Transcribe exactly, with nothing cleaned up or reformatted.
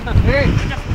Hey!